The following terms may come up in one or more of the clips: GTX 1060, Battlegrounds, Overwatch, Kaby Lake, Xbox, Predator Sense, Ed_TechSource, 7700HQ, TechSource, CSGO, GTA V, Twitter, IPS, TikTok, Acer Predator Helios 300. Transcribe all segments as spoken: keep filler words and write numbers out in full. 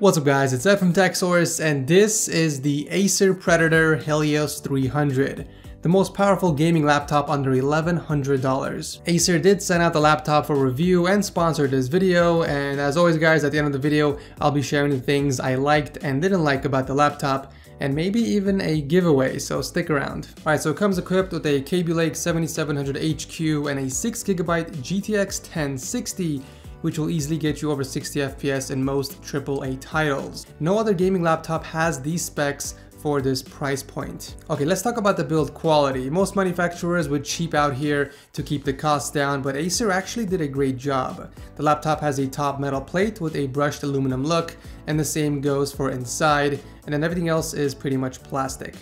What's up guys, it's Ed from TechSource and this is the Acer Predator Helios three hundred, the most powerful gaming laptop under eleven hundred dollars. Acer did send out the laptop for review and sponsored this video, and as always guys, at the end of the video I'll be sharing the things I liked and didn't like about the laptop, and maybe even a giveaway, so stick around. Alright, so it comes equipped with a Kaby Lake seventy-seven hundred H Q and a six gigabyte G T X ten sixty, which will easily get you over sixty F P S in most triple A titles. No other gaming laptop has these specs for this price point. Okay, let's talk about the build quality. Most manufacturers would cheap out here to keep the costs down, but Acer actually did a great job. The laptop has a top metal plate with a brushed aluminum look, and the same goes for inside, and then everything else is pretty much plastic.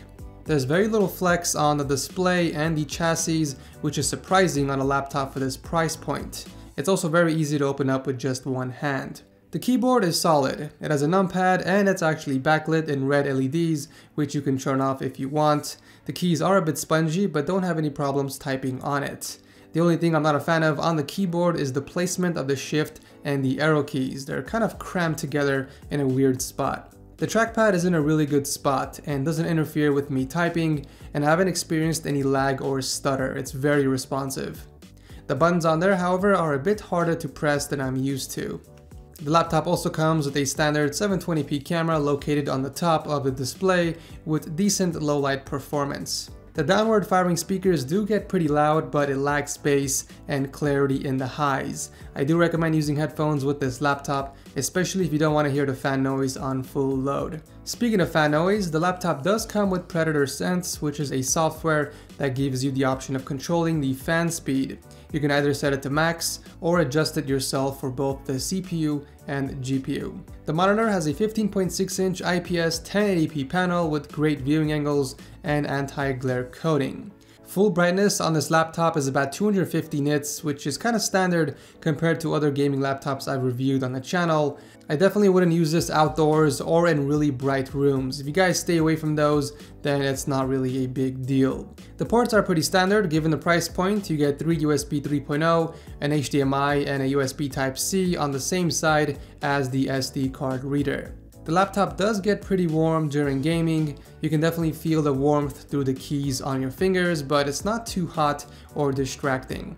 There's very little flex on the display and the chassis, which is surprising on a laptop for this price point. It's also very easy to open up with just one hand. The keyboard is solid. It has a numpad and it's actually backlit in red L E Ds, which you can turn off if you want. The keys are a bit spongy, but don't have any problems typing on it. The only thing I'm not a fan of on the keyboard is the placement of the shift and the arrow keys. They're kind of crammed together in a weird spot. The trackpad is in a really good spot and doesn't interfere with me typing, and I haven't experienced any lag or stutter. It's very responsive. The buttons on there, however, are a bit harder to press than I'm used to. The laptop also comes with a standard seven twenty p camera located on the top of the display with decent low-light performance. The downward firing speakers do get pretty loud, but it lacks bass and clarity in the highs. I do recommend using headphones with this laptop, especially if you don't want to hear the fan noise on full load. Speaking of fan noise, the laptop does come with Predator Sense, which is a software that gives you the option of controlling the fan speed. You can either set it to max or adjust it yourself for both the C P U and G P U. The monitor has a fifteen point six inch I P S ten eighty p panel with great viewing angles and anti-glare coating. Full brightness on this laptop is about two hundred fifty nits, which is kind of standard compared to other gaming laptops I've reviewed on the channel. I definitely wouldn't use this outdoors or in really bright rooms. If you guys stay away from those, then it's not really a big deal. The ports are pretty standard given the price point. You get three U S B three point oh, an H D M I, and a U S B Type C on the same side as the S D card reader. The laptop does get pretty warm during gaming. You can definitely feel the warmth through the keys on your fingers, but it's not too hot or distracting.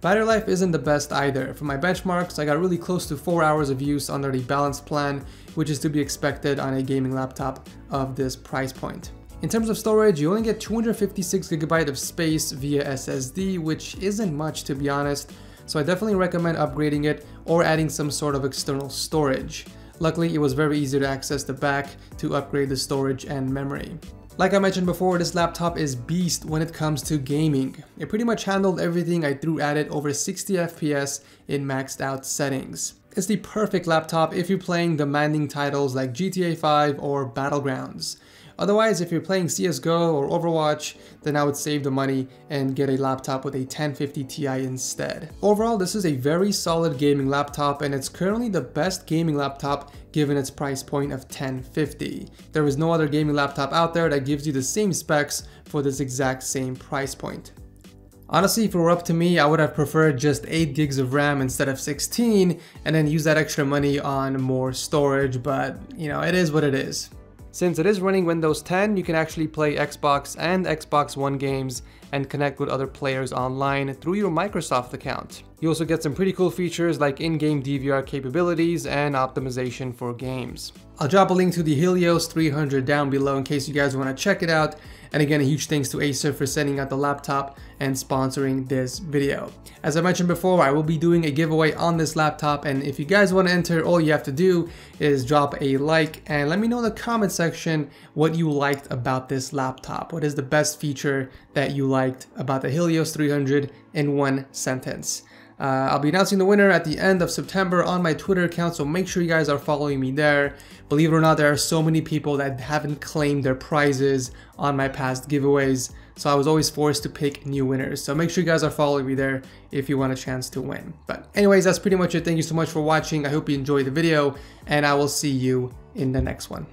Battery life isn't the best either. For my benchmarks, I got really close to four hours of use under the balance plan, which is to be expected on a gaming laptop of this price point. In terms of storage, you only get two hundred fifty-six gigabytes of space via S S D, which isn't much to be honest, so I definitely recommend upgrading it or adding some sort of external storage. Luckily, it was very easy to access the back to upgrade the storage and memory. Like I mentioned before, this laptop is beast when it comes to gaming. It pretty much handled everything I threw at it, over sixty F P S in maxed out settings. It's the perfect laptop if you're playing demanding titles like G T A five or Battlegrounds. Otherwise, if you're playing C S G O or Overwatch, then I would save the money and get a laptop with a ten fifty T I instead. Overall, this is a very solid gaming laptop, and it's currently the best gaming laptop given its price point of ten fifty. There is no other gaming laptop out there that gives you the same specs for this exact same price point. Honestly, if it were up to me, I would have preferred just eight gigs of RAM instead of sixteen, and then use that extra money on more storage, but you know, it is what it is. Since it is running Windows ten, you can actually play Xbox and Xbox One games and connect with other players online through your Microsoft account. You also get some pretty cool features like in-game D V R capabilities and optimization for games. I'll drop a link to the Helios three hundred down below in case you guys want to check it out. And again, a huge thanks to Acer for sending out the laptop and sponsoring this video. As I mentioned before, I will be doing a giveaway on this laptop, and if you guys want to enter, all you have to do is drop a like and let me know in the comment section what you liked about this laptop. What is the best feature that you liked about the Helios three hundred in one sentence? Uh, I'll be announcing the winner at the end of September on my Twitter account, so make sure you guys are following me there. Believe it or not, there are so many people that haven't claimed their prizes on my past giveaways, so I was always forced to pick new winners. So make sure you guys are following me there if you want a chance to win. But anyways, that's pretty much it. Thank you so much for watching. I hope you enjoyed the video, and I will see you in the next one.